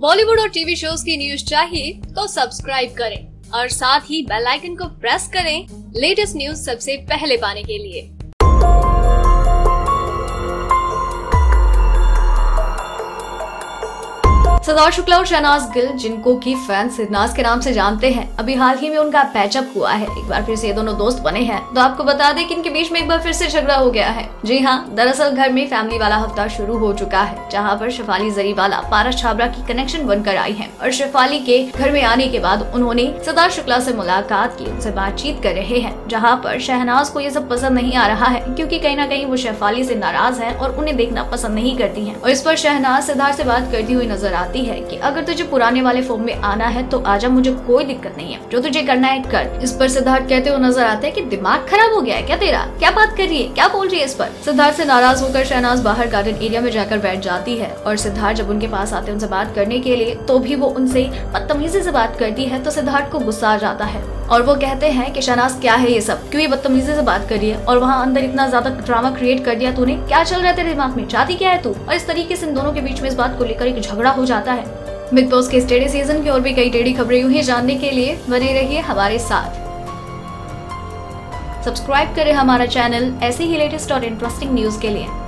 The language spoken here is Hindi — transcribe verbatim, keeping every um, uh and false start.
बॉलीवुड और टीवी शोज की न्यूज चाहिए तो सब्सक्राइब करें और साथ ही बेल आइकन को प्रेस करें लेटेस्ट न्यूज सबसे पहले पाने के लिए। सिद्धार्थ शुक्ला और शहनाज गिल, जिनको की फैन सिद्धार्थ के नाम से जानते हैं, अभी हाल ही में उनका पैचअप हुआ है। एक बार फिर से ये दोनों दोस्त बने हैं। तो आपको बता दें कि इनके बीच में एक बार फिर से झगड़ा हो गया है। जी हाँ, दरअसल घर में फैमिली वाला हफ्ता शुरू हो चुका है, जहाँ पर शेफाली जरीवाला पारस छाबड़ा की कनेक्शन बनकर आई है और शेफाली के घर में आने के बाद उन्होंने सिद्धार्थ शुक्ला से मुलाकात की, उनसे बातचीत कर रहे हैं। जहाँ पर शहनाज को ये सब पसंद नहीं आ रहा है, क्योंकि कहीं ना कहीं वो शेफाली से नाराज है और उन्हें देखना पसंद नहीं करती है। और इस पर शहनाज सिद्धार्थ से बात करती हुई नजर आती है कि अगर तुझे पुराने वाले फॉर्म में आना है तो आजा, मुझे कोई दिक्कत नहीं है, जो तुझे करना है कर। इस पर सिद्धार्थ कहते हुए नजर आते हैं कि दिमाग खराब हो गया है क्या तेरा, क्या बात कर रही है, क्या बोल रही है। इस पर सिद्धार्थ से नाराज होकर शहनाज बाहर गार्डन एरिया में जाकर बैठ जाती है और सिद्धार्थ जब उनके पास आते हैं उनसे बात करने के लिए, तो भी वो उनसे बदतमीजी से बात करती है। तो सिद्धार्थ को गुस्सा आ जाता है और वो कहते हैं कि शहनाज क्या है ये सब, क्यों ये बदतमीजी से बात कर रही है और वहाँ अंदर इतना ज्यादा ड्रामा क्रिएट कर दिया तूने, क्या चल रहा है तेरे दिमाग में, चाहती क्या है तू। और इस तरीके से इन दोनों के बीच में इस बात को लेकर एक झगड़ा हो जाता है। बिग बॉस के टेढ़े सीजन की और भी कई टेढ़ी खबरें यूं ही जानने के लिए बने रहिए हमारे साथ। सब्सक्राइब करें हमारा चैनल ऐसे ही लेटेस्ट और इंटरेस्टिंग न्यूज के लिए।